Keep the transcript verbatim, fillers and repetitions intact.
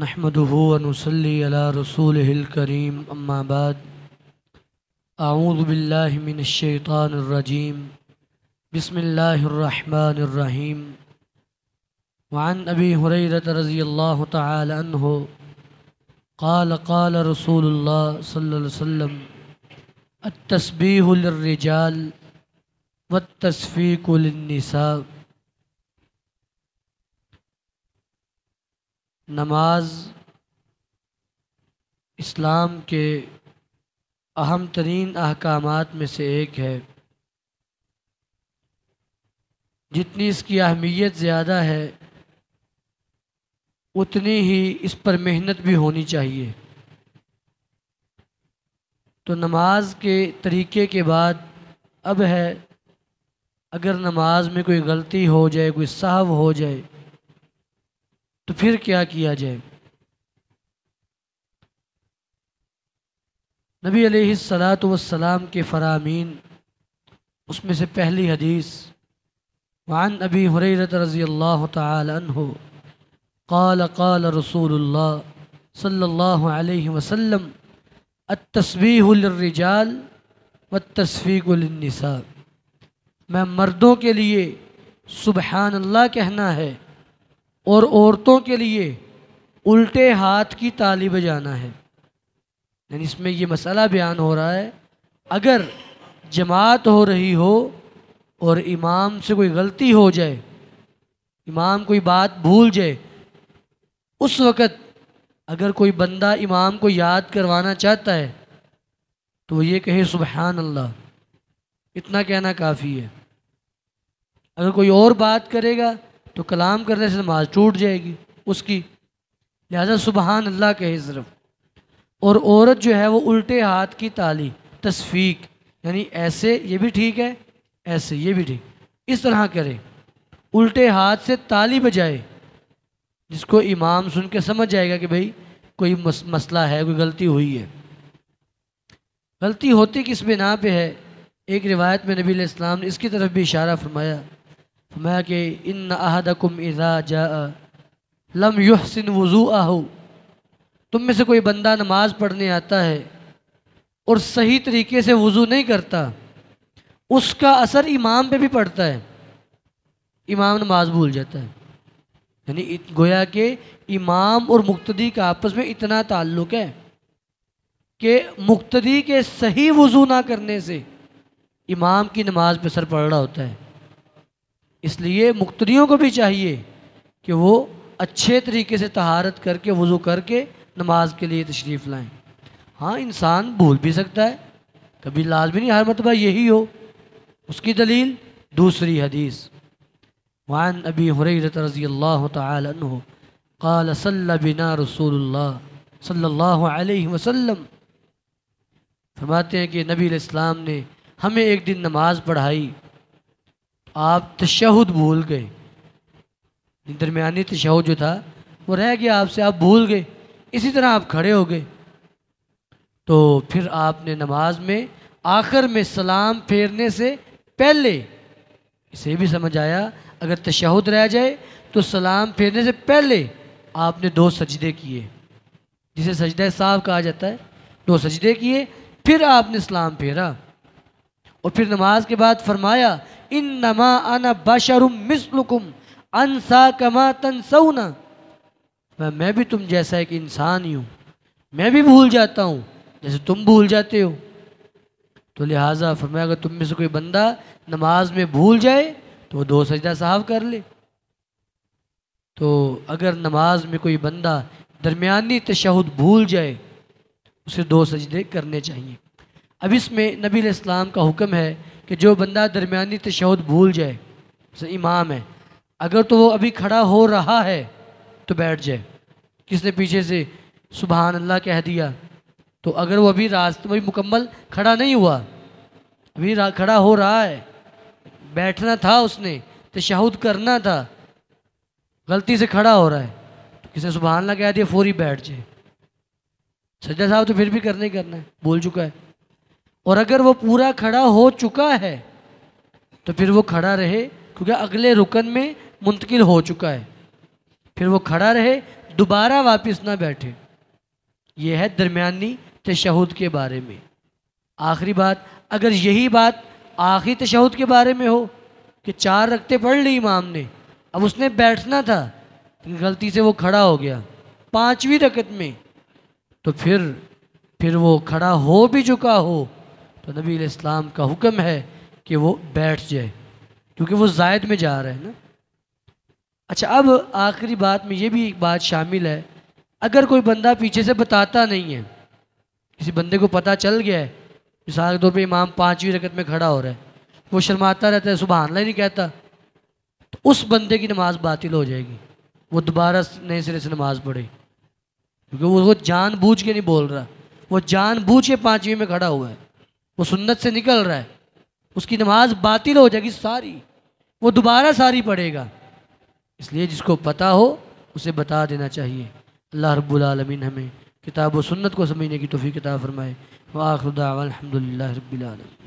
नहमदुहु व नुसल्ली अला रसूलिहिल करीम अम्मा बाद। आऊज़ु बिल्लाहि मिनश शैतानिर रजीम। बिस्मिल्लाहिर रहमानिर रहीम। वअन अबी हुरैरह रज़ियल्लाहु तआला अन्हु क़ाल क़ाल रसूलुल्लाह सल्लल्लाहु अलैहि वसल्लम अत्तस्बीहु लिर्रिजाल वत्तस्फीकु लिन्निसा। नमाज इस्लाम के अहम तरीन अहकामात में से एक है। जितनी इसकी अहमियत ज़्यादा है उतनी ही इस पर मेहनत भी होनी चाहिए। तो नमाज के तरीक़े के बाद अब है, अगर नमाज में कोई गलती हो जाए, कोई सहव हो जाए तो फिर क्या किया जाए। नबी अलैहिस्सलातु वस्सलाम के फरामीन, उसमें से पहली हदीस, वान अबी हुरैरह रज़ियल्लाहु तआला अन्हु क़ाल क़ाल रसूलुल्लाह सल्लल्लाहु अलैहि वसल्लम अत्तस्बीहु लिर्रिजाल वत्तस्फीकु लिन्निसा। मैं मर्दों के लिए सुबहानल्लाह कहना है और औरतों के लिए उल्टे हाथ की ताली बजाना है। यानी इसमें यह मसला बयान हो रहा है, अगर जमात हो रही हो और इमाम से कोई गलती हो जाए, इमाम कोई बात भूल जाए, उस वक़्त अगर कोई बंदा इमाम को याद करवाना चाहता है तो ये कहे सुबहान अल्लाह, इतना कहना काफ़ी है। अगर कोई और बात करेगा तो कलाम करने से नमाज टूट जाएगी उसकी, लिहाजा सुबहान अल्लाह कहे सिर्फ। और औरत जो है वो उल्टे हाथ की ताली, तस्फीक, यानी ऐसे ये भी ठीक है, ऐसे ये भी ठीक, इस तरह करे, उल्टे हाथ से ताली बजाए, जिसको इमाम सुन के समझ जाएगा कि भाई कोई मस, मसला है, कोई गलती हुई है। गलती होती किस बिना पे है? एक रिवायत में नबी अलैहिस्सलाम ने इसकी तरफ भी इशारा फरमाया फरमाया कि इन अहदकुम इज़ा जाअ लम युहसिन वुज़ूअहु। तुम में से कोई बंदा नमाज पढ़ने आता है और सही तरीके से वज़ू नहीं करता, उसका असर इमाम पे भी पड़ता है, इमाम नमाज भूल जाता है। यानी गोया के इमाम और मुक्तदी का आपस में इतना ताल्लुक़ है कि मुक्तदी के सही वज़ू ना करने से इमाम की नमाज पर असर पड़ रहा होता है। इसलिए मुक्तदियों को भी चाहिए कि वो अच्छे तरीके से तहारत करके, वज़ू करके नमाज के लिए तशरीफ़ लाएं। हाँ, इंसान भूल भी सकता है, कभी लाजमी नहीं हर मतबा यही हो। उसकी दलील दूसरी हदीस, वान अबी हुरैरह रज़ियल्लाहु तआला अन्हु क़ाल सल्ला बिना रसूलुल्लाह सल्लल्लाहु अलैहि वसल्लम। फरमाते हैं कि नबी अलैहिस्सलाम ने हमें एक दिन नमाज पढ़ाई, आप तशहुद भूल गए, दरमियानी तशहुद जो था वो रह गया आपसे, आप भूल गए, इसी तरह आप खड़े हो गए। तो फिर आपने नमाज में आखिर में सलाम फेरने से पहले, इसे भी समझ आया, अगर तशहुद रह जाए तो सलाम फेरने से पहले आपने दो सजदे किए, जिसे सजदा साहब कहा जाता है, दो सजदे किए, फिर आपने सलाम फेरा। और फिर नमाज के बाद फरमाया इन्नमा अना बशरुम मिस्लुकुम अंसा कमा तंसौना। मैं भी तुम जैसा एक इंसान ही हूँ, मैं भी भूल जाता हूँ जैसे तुम भूल जाते हो। तो लिहाजा फरमाया अगर तुम में से कोई बंदा नमाज में भूल जाए तो दो सजदा साहब कर ले। तो अगर नमाज में कोई बंदा दरमियानी तशहुद भूल जाए उसे दो सजदे करने चाहिए। अब इसमें नबी अलैहिस्सलाम का हुक्म है कि जो बंदा दरमियानी तशहुद भूल जाए, जैसे इमाम है, अगर तो वो अभी खड़ा हो रहा है तो बैठ जाए। किसने पीछे से सुबहान अल्लाह कह दिया तो अगर वो अभी रास्ते में मुकम्मल खड़ा नहीं हुआ, अभी खड़ा हो रहा है, बैठना था उसने, तशहुद करना था, गलती से खड़ा हो रहा है तो किसने सुबहान अल्लाह कह दिया, फौरी बैठ जाए। सज्जा साहब तो फिर भी करना ही करना है, भूल चुका है। और अगर वो पूरा खड़ा हो चुका है तो फिर वो खड़ा रहे, क्योंकि अगले रुकन में मुंतकिल हो चुका है, फिर वो खड़ा रहे, दोबारा वापस ना बैठे। यह है दरमियानी तशहुद के बारे में। आखिरी बात, अगर यही बात आखिरी तशहुद के बारे में हो कि चार रकते पढ़ ली इमाम ने, अब उसने बैठना था लेकिन गलती से वो खड़ा हो गया पाँचवीं रकत में, तो फिर फिर वो खड़ा हो भी चुका हो तो नबी अलैहिस्सलाम का हुक्म है कि वो बैठ जाए, क्योंकि वो जायद में जा रहा है ना। अच्छा, अब आखिरी बात में ये भी एक बात शामिल है, अगर कोई बंदा पीछे से बताता नहीं है, किसी बंदे को पता चल गया है, मिसाल के तौर पर इमाम पाँचवीं रकत में खड़ा हो रहा है, वो शर्माता रहता है, सुबहान अल्लाह नहीं कहता, तो उस बंदे की नमाज बातिल हो जाएगी, वो दोबारा नए सिरे से नमाज पढ़े, क्योंकि वो वो जानबूझ के नहीं बोल रहा, वो जानबूझ के पाँचवीं में खड़ा हुआ है, वो सुन्नत से निकल रहा है, उसकी नमाज बातिल हो जाएगी सारी, वो दोबारा सारी पढ़ेगा। इसलिए जिसको पता हो उसे बता देना चाहिए। अल्लाह रब्बुल आलमीन हमें किताब व सुन्नत को समझने की तौफीक अता फरमाए। व आखिर दावा अल्हम्दुलिल्लाह रब्बिल आलमीन।